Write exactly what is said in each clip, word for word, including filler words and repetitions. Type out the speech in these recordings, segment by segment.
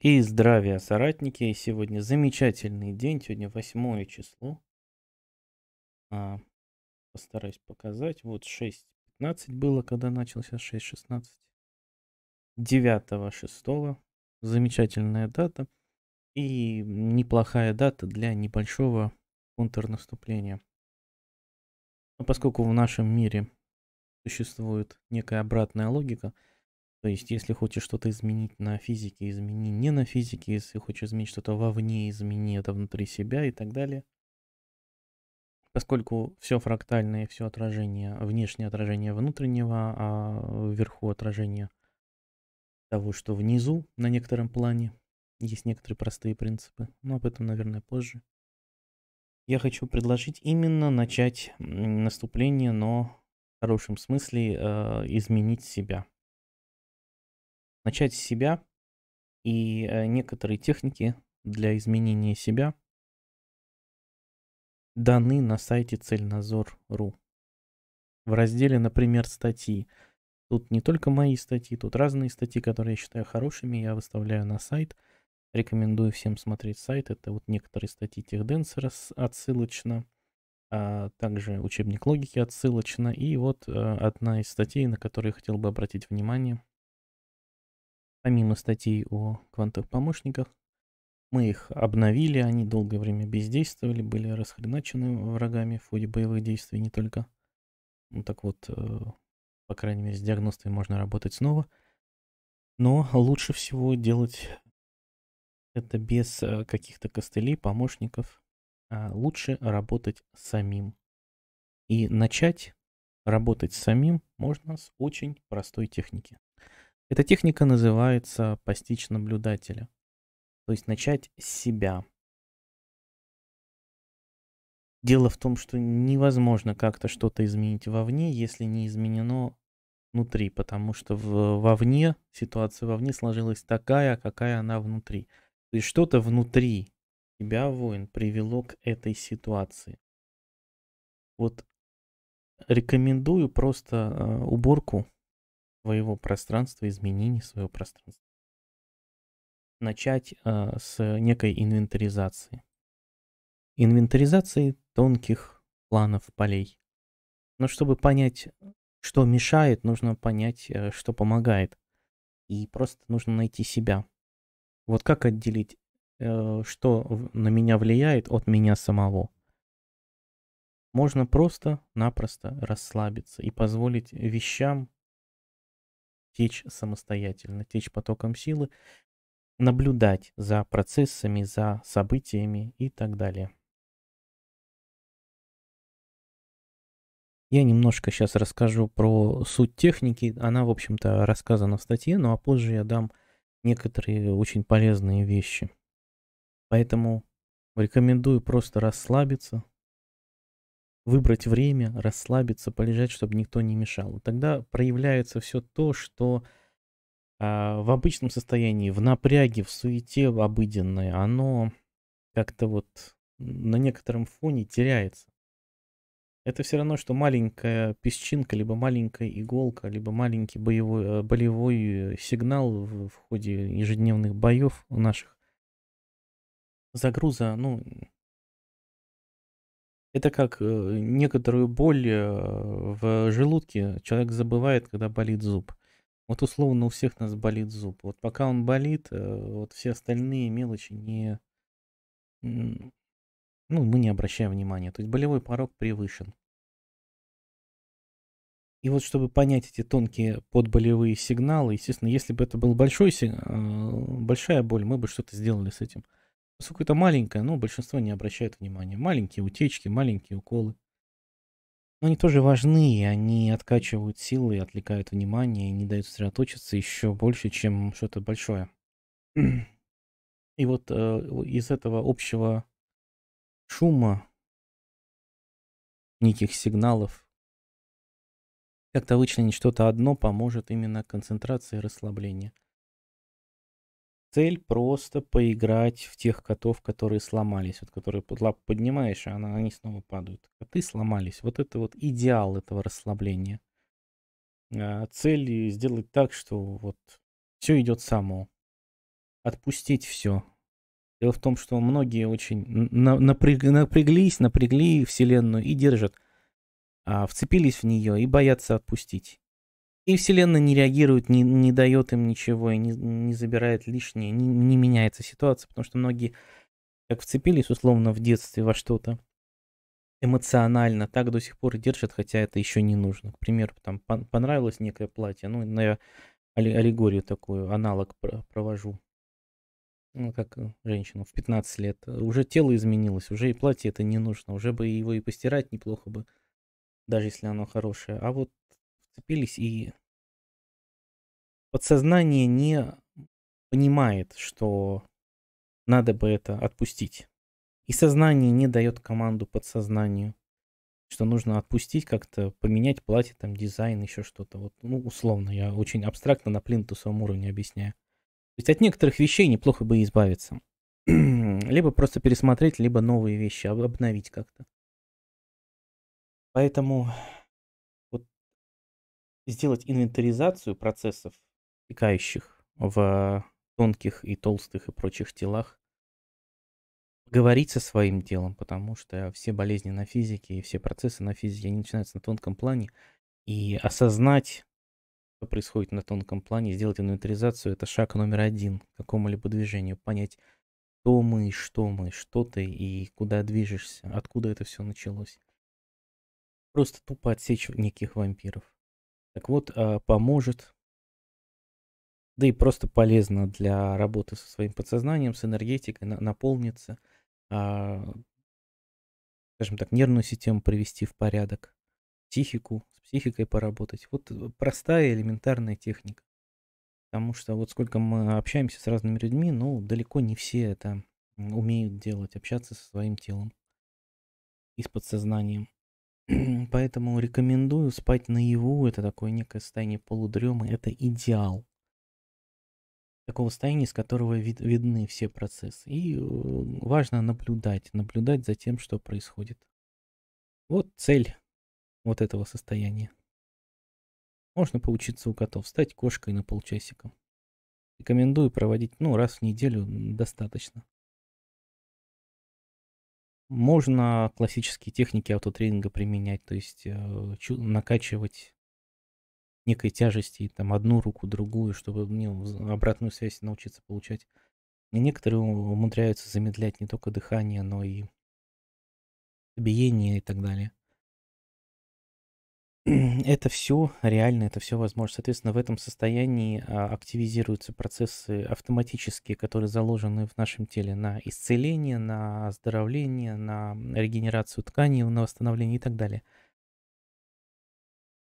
И здравия, соратники! Сегодня замечательный день, сегодня восьмое число. А, постараюсь показать. Вот шесть пятнадцать было, когда начался шесть шестнадцать. девятого шестого. Замечательная дата. И неплохая дата для небольшого контрнаступления. Но поскольку в нашем мире существует некая обратная логика, то есть, если хочешь что-то изменить на физике, измени не на физике. Если хочешь изменить что-то вовне, измени это внутри себя и так далее. Поскольку все фрактальное, все отражение, внешнее отражение внутреннего, а вверху отражение того, что внизу на некотором плане, есть некоторые простые принципы. Но об этом, наверное, позже. Я хочу предложить именно начать наступление, но в хорошем смысле э, изменить себя. Начать с себя, и некоторые техники для изменения себя даны на сайте цельнозор точка ру. В разделе, например, статьи. Тут не только мои статьи, тут разные статьи, которые я считаю хорошими, я выставляю на сайт. Рекомендую всем смотреть сайт. Это вот некоторые статьи Техденсера отсылочно, а также учебник логики отсылочно. И вот одна из статей, на которую я хотел бы обратить внимание. Помимо статей о квантовых помощниках, мы их обновили, они долгое время бездействовали, были расхреначены врагами в ходе боевых действий, не только. Ну так вот, по крайней мере, с диагностой можно работать снова. Но лучше всего делать это без каких-то костылей, помощников. А лучше работать самим. И начать работать самим можно с очень простой техники. Эта техника называется «постичь наблюдателя», то есть начать с себя. Дело в том, что невозможно как-то что-то изменить вовне, если не изменено внутри, потому что в, вовне, ситуация вовне сложилась такая, какая она внутри. То есть что-то внутри тебя, воин, привело к этой ситуации. Вот рекомендую просто э, уборку своего пространства, изменений своего пространства. Начать э, с некой инвентаризации. Инвентаризации тонких планов полей. Но чтобы понять, что мешает, нужно понять, э, что помогает. И просто нужно найти себя. Вот как отделить, э, что на меня влияет от меня самого. Можно просто-напросто расслабиться и позволить вещам течь самостоятельно, течь потоком силы, наблюдать за процессами, за событиями и так далее. Я немножко сейчас расскажу про суть техники. Она, в общем-то, рассказана в статье, ну а позже я дам некоторые очень полезные вещи. Поэтому рекомендую просто расслабиться, выбрать время, расслабиться, полежать, чтобы никто не мешал. Тогда проявляется все то, что э, в обычном состоянии, в напряге, в суете обыденной, оно как-то вот на некотором фоне теряется. Это все равно, что маленькая песчинка, либо маленькая иголка, либо маленький боевой, болевой сигнал в, в ходе ежедневных боев у наших. Загруза, ну... Это как некоторую боль в желудке человек забывает, когда болит зуб. Вот условно у всех нас болит зуб. Вот пока он болит, вот все остальные мелочи не... Ну, мы не обращаем внимания. То есть болевой порог превышен. И вот чтобы понять эти тонкие подболевые сигналы, естественно, если бы это был большой сиг... большая боль, мы бы что-то сделали с этим. Поскольку это маленькое, но большинство не обращает внимания. Маленькие утечки, маленькие уколы. Но они тоже важны, и они откачивают силы, отвлекают внимание, и не дают сосредоточиться еще больше, чем что-то большое. И вот э, из этого общего шума, неких сигналов, как-то вычленить что-то одно поможет именно концентрация и расслабление. Цель просто поиграть в тех котов, которые сломались. Вот которые под лапу поднимаешь, а они снова падают. Коты сломались. Вот это вот идеал этого расслабления. Цель сделать так, что вот все идет само. отпустить все. Дело в том, что многие очень напряг, напряглись, напрягли Вселенную и держат, а, вцепились в нее и боятся отпустить. И Вселенная не реагирует, не, не дает им ничего, и не, не забирает лишнее, не, не меняется ситуация, потому что многие как вцепились условно в детстве во что-то эмоционально, так до сих пор и держат, хотя это еще не нужно. К примеру, там понравилось некое платье, ну, я аллегорию такую, аналог провожу. Ну, как женщину в пятнадцать лет, уже тело изменилось, уже и платье это не нужно, уже бы его и постирать неплохо бы, даже если оно хорошее. А вот вцепились, и подсознание не понимает, что надо бы это отпустить. И сознание не дает команду подсознанию, что нужно отпустить как-то, поменять платье, там, дизайн, еще что-то. Вот, ну, условно, я очень абстрактно на плинтусовом уровне объясняю. То есть от некоторых вещей неплохо бы избавиться. Либо просто пересмотреть, либо новые вещи обновить как-то. Поэтому вот сделать инвентаризацию процессов, втекающих в тонких и толстых и прочих телах, говорить со своим телом, потому что все болезни на физике и все процессы на физике, они начинаются на тонком плане, и осознать, что происходит на тонком плане, сделать инвентаризацию — это шаг номер один к какому-либо движению. Понять, кто мы, что мы, что ты и куда движешься, откуда это все началось. Просто тупо отсечь неких вампиров. Так вот, поможет, да и просто полезно для работы со своим подсознанием, с энергетикой, наполниться, скажем так, нервную систему привести в порядок, психику, с психикой поработать. Вот простая элементарная техника. Потому что вот сколько мы общаемся с разными людьми, ну, далеко не все это умеют делать, общаться со своим телом и с подсознанием. Поэтому рекомендую спать наяву, это такое некое состояние полудремы, это идеал. Такого состояния, из которого вид- видны все процессы. И важно наблюдать, наблюдать за тем, что происходит. Вот цель вот этого состояния. Можно поучиться у котов, стать кошкой на полчасика. Рекомендую проводить, ну, раз в неделю достаточно. Можно классические техники автотренинга применять, то есть э, накачивать некой тяжести, там, одну руку, другую, чтобы, ну, обратную связь научиться получать. И некоторые умудряются замедлять не только дыхание, но и биение и так далее. Это все реально, это все возможно. Соответственно, в этом состоянии активизируются процессы автоматические, которые заложены в нашем теле на исцеление, на оздоровление, на регенерацию тканей, на восстановление и так далее.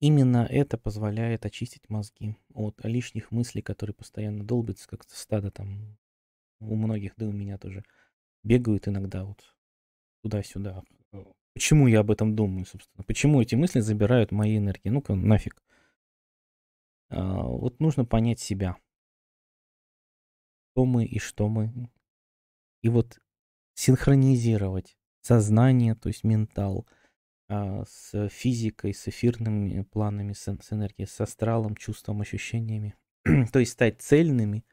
Именно это позволяет очистить мозги от лишних мыслей, которые постоянно долбятся, как стадо там у многих, да у меня тоже, бегают иногда вот туда-сюда. Почему я об этом думаю, собственно? Почему эти мысли забирают мои энергии? Ну-ка, нафиг. А, вот нужно понять себя. Кто мы и что мы. И вот синхронизировать сознание, то есть ментал, а, с физикой, с эфирными планами, с, с энергией, с астралом, чувством, ощущениями. То есть стать цельными,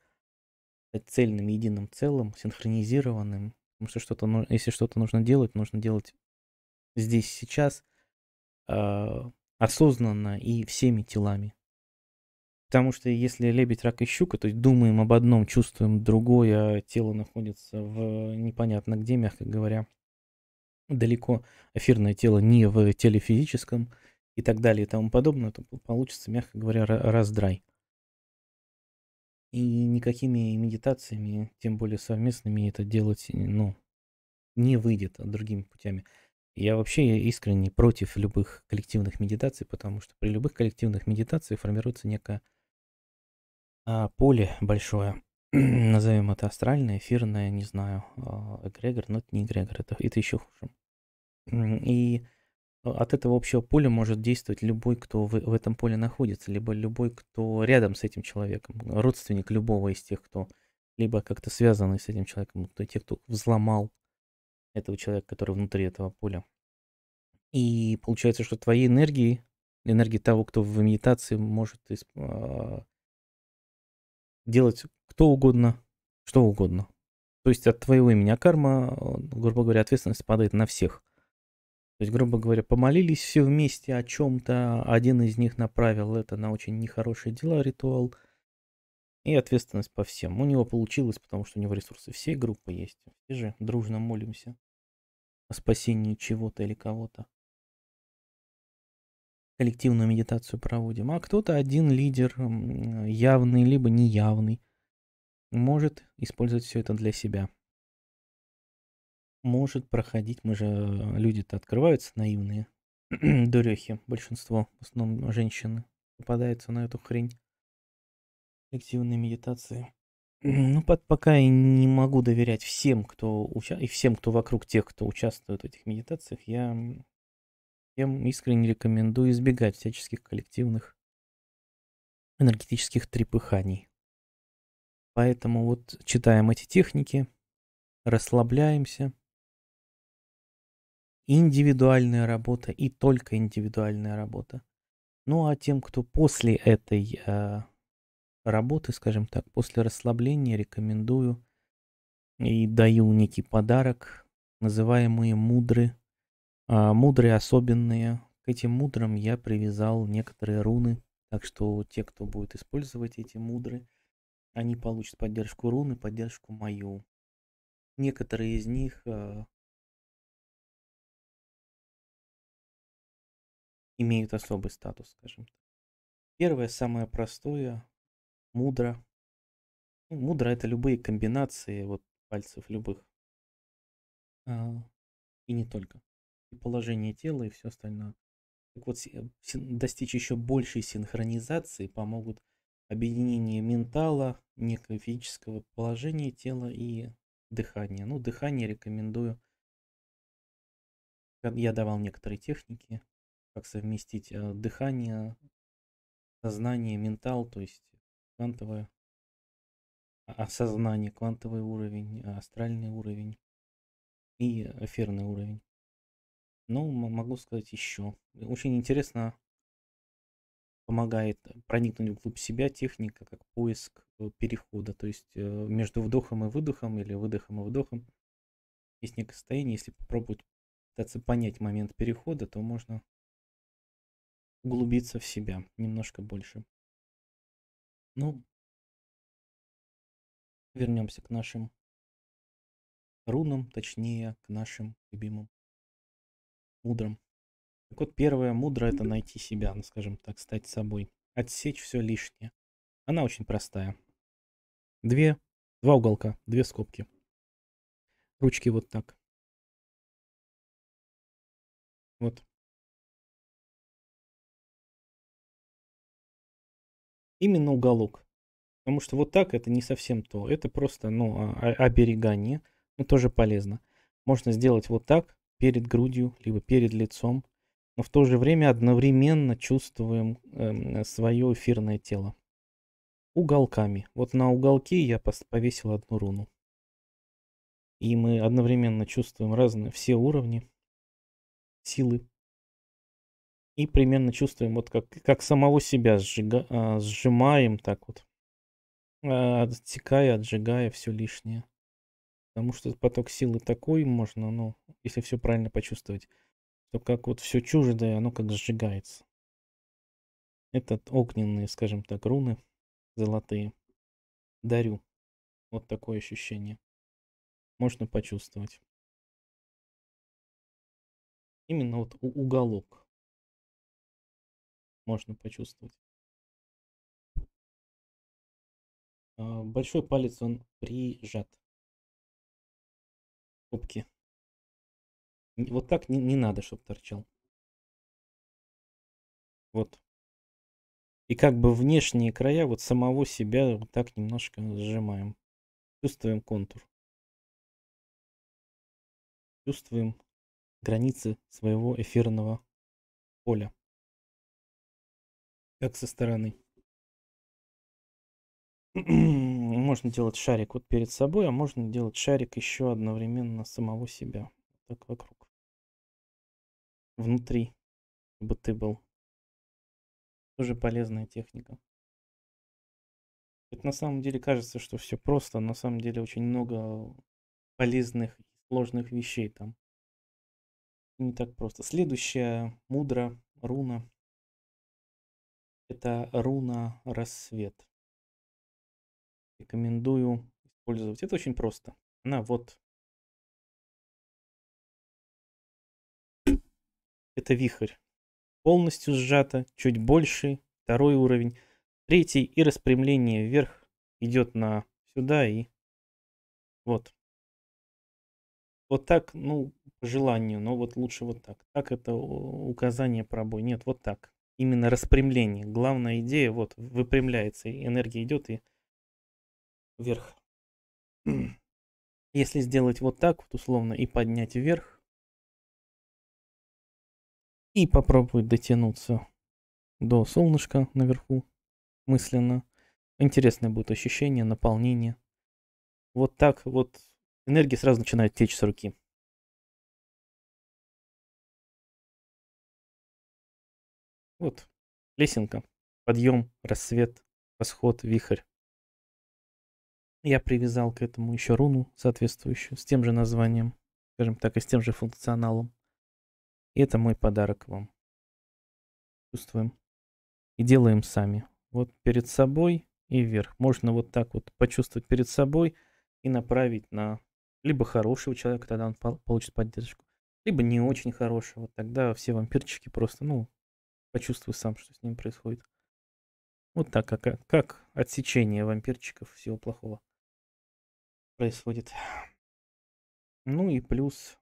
стать цельным, единым целым, синхронизированным. Потому что что-то, если что-то нужно делать, нужно делать здесь, сейчас, э, осознанно и всеми телами. Потому что если лебедь, рак и щука, то есть думаем об одном, чувствуем другое, тело находится в непонятно где, мягко говоря, далеко, эфирное тело не в теле физическом и так далее и тому подобное, то получится, мягко говоря, раздрай. И никакими медитациями, тем более совместными, это делать, ну, не выйдет другими путями. Я вообще искренне против любых коллективных медитаций, потому что при любых коллективных медитациях формируется некое а, поле большое, назовем это астральное, эфирное, не знаю, эгрегор, но это не эгрегор, это, это еще хуже. И от этого общего поля может действовать любой, кто в, в этом поле находится, либо любой, кто рядом с этим человеком, родственник любого из тех, кто либо как-то связанный с этим человеком, то те, кто взломал этого человека, который внутри этого поля. И получается, что твоей энергии, энергии того, кто в медитации, может делать кто угодно, что угодно. То есть от твоего имени карма, грубо говоря, ответственность падает на всех. То есть, грубо говоря, помолились все вместе о чем-то, один из них направил это на очень нехорошие дела, ритуал, и ответственность по всем. У него получилось, потому что у него ресурсы всей группы есть. Все же дружно молимся о спасении чего-то или кого-то. Коллективную медитацию проводим. А кто-то один лидер, явный либо неявный, может использовать все это для себя. Может проходить, мы же люди-то открываются наивные, дурехи, большинство, в основном женщины, попадаются на эту хрень. Коллективные медитации. Ну, под, пока я не могу доверять всем, кто уча... и всем, кто вокруг тех, кто участвует в этих медитациях, я всем искренне рекомендую избегать всяческих коллективных энергетических трепыханий. Поэтому вот читаем эти техники, расслабляемся. Индивидуальная работа и только индивидуальная работа. Ну а тем, кто после этой э, работы, скажем так, после расслабления, рекомендую и даю некий подарок, называемые мудры, э, мудры особенные. К этим мудрам я привязал некоторые руны, так что те, кто будет использовать эти мудры, они получат поддержку руны, поддержку мою. Некоторые из них... Э, имеют особый статус, скажем так. Первое, самое простое, мудра. Ну, мудра — это любые комбинации вот, пальцев любых. А, и не только. И положение тела, и все остальное. Так вот, достичь еще большей синхронизации помогут объединение ментала, некого физического положения тела и дыхания. Ну, дыхание рекомендую. Я давал некоторые техники, как совместить дыхание, сознание, ментал, то есть квантовое осознание, квантовый уровень, астральный уровень и эфирный уровень. Но могу сказать еще. Очень интересно, помогает проникнуть вглубь себя техника, как поиск перехода, то есть между вдохом и выдохом или выдохом и вдохом. Есть некое состояние, если попробовать пытаться понять момент перехода, то можно углубиться в себя немножко больше. Ну, вернемся к нашим рунам, точнее, к нашим любимым мудрам. Так вот, первая мудра — это найти себя, ну, скажем так, стать собой, отсечь все лишнее. Она очень простая. Две, два уголка, две скобки. Ручки вот так. Вот. Именно уголок, потому что вот так это не совсем то, это просто, ну, оберегание, но тоже полезно. Можно сделать вот так, перед грудью, либо перед лицом, но в то же время одновременно чувствуем э, свое эфирное тело. Уголками, вот на уголке я повесил одну руну. И мы одновременно чувствуем разные, все уровни силы. И примерно чувствуем, вот как, как самого себя сжига, сжимаем, так вот, отсекая, отжигая все лишнее. Потому что поток силы такой, можно, ну, если все правильно почувствовать, то как вот все чуждое, оно как сжигается. Это огненные, скажем так, руны золотые. Дарю. Вот такое ощущение. Можно почувствовать. Именно вот уголок. Можно почувствовать. Большой палец, он прижат. Кубки. Вот так не, не надо, чтобы торчал. Вот. И как бы внешние края вот самого себя вот так немножко сжимаем. Чувствуем контур. Чувствуем границы своего эфирного поля. Как со стороны. Можно делать шарик вот перед собой, а можно делать шарик еще одновременно самого себя. Так вокруг. Внутри, чтобы ты был. Тоже полезная техника. Это на самом деле кажется, что все просто. На самом деле очень много полезных и сложных вещей там. Не так просто. Следующая мудра руна. Это руна рассвет. Рекомендую использовать. Это очень просто. Она вот. Это вихрь. Полностью сжато, чуть больше, второй уровень, третий и распрямление вверх идет на сюда и вот. Вот так, ну, по желанию, но вот лучше вот так. Так это указание пробой. Нет, вот так. Именно распрямление. Главная идея, вот, выпрямляется, и энергия идет и вверх. Если сделать вот так, вот условно, и поднять вверх, и попробовать дотянуться до солнышка наверху мысленно. Интересное будет ощущение, наполнение. Вот так вот энергия сразу начинает течь с руки. Вот лесенка. Подъем, рассвет, восход, вихрь. Я привязал к этому еще руну соответствующую, с тем же названием, скажем так, и с тем же функционалом. И это мой подарок вам. Чувствуем и делаем сами. Вот перед собой и вверх. Можно вот так вот почувствовать перед собой и направить на либо хорошего человека, тогда он получит поддержку, либо не очень хорошего. Тогда все вампирчики просто, ну, почувствую сам, что с ним происходит. Вот так, как, как отсечение вампирчиков всего плохого происходит. Ну и плюс...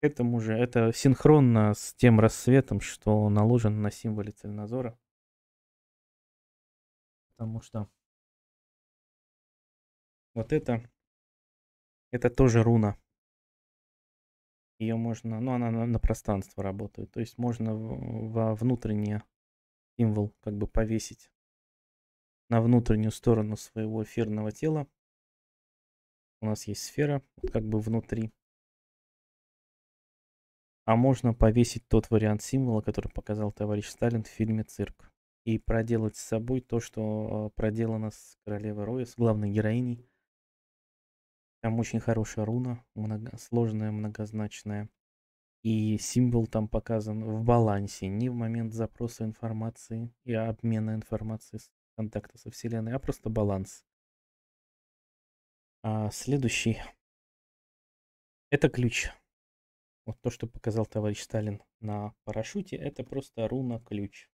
К этому же это синхронно с тем рассветом, что наложен на символе Цельнозора. Потому что вот это, это тоже руна. Ее можно, ну она на, на пространство работает. То есть можно в, во внутренний символ как бы повесить на внутреннюю сторону своего эфирного тела. У нас есть сфера, как бы внутри. А можно повесить тот вариант символа, который показал товарищ Сталин в фильме «Цирк». И проделать с собой то, что проделано с королевой Роя, с главной героиней. Там очень хорошая руна, много, сложная, многозначная. И символ там показан в балансе, не в момент запроса информации и обмена информацией, контакта со Вселенной, а просто баланс. А следующий – это ключ. Вот то, что показал товарищ Сталин на парашюте, это просто руна-ключ.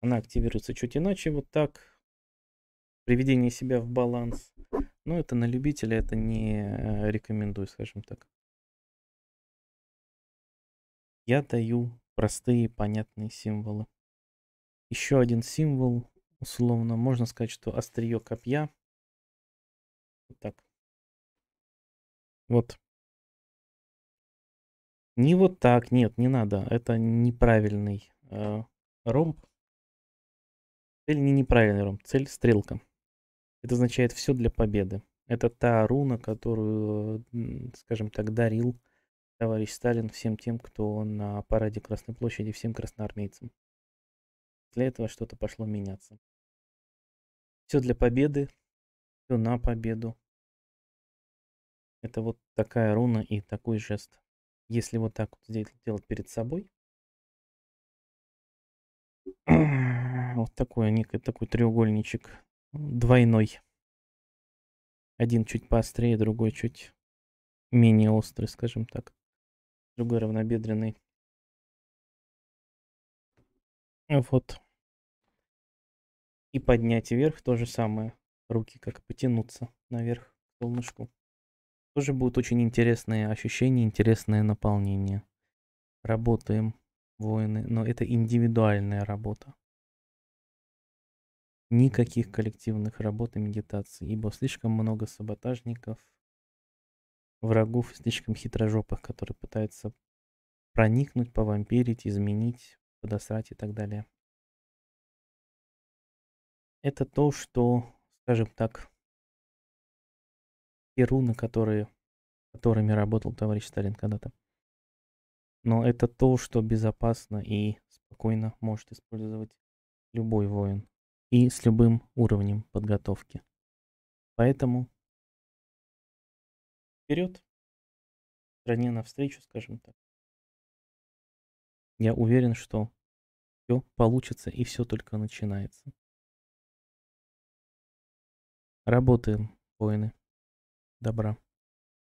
Она активируется чуть иначе, вот так. Приведение себя в баланс. Но это на любителя, это не рекомендую, скажем так. Я даю простые, понятные символы. Еще один символ, условно, можно сказать, что острие копья. Вот так. Вот. Не вот так, нет, не надо. Это неправильный э, ромб. Цель не неправильный ромб, цель стрелка. Это означает все для победы. Это та руна, которую, скажем так, дарил товарищ Сталин всем тем, кто на параде Красной площади, всем красноармейцам. Для этого что-то пошло меняться. Все для победы, все на победу. Это вот такая руна и такой жест. Если вот так вот делать перед собой, вот такой, некий такой треугольничек двойной. Один чуть поострее, другой чуть менее острый, скажем так. Другой равнобедренный. Вот. И поднять вверх то же самое. Руки как потянуться наверх к солнышку. Тоже будут очень интересные ощущения, интересное наполнение. Работаем, воины, но это индивидуальная работа. Никаких коллективных работ и медитаций, ибо слишком много саботажников, врагов, слишком хитрожопых, которые пытаются проникнуть, повампирить, изменить, подосрать и так далее. Это то, что, скажем так, и руны, которые, которыми работал товарищ Сталин когда-то. Но это то, что безопасно и спокойно может использовать любой воин. и с любым уровнем подготовки. Поэтому вперед, стране навстречу, скажем так. Я уверен, что все получится и все только начинается. Работаем, воины добра.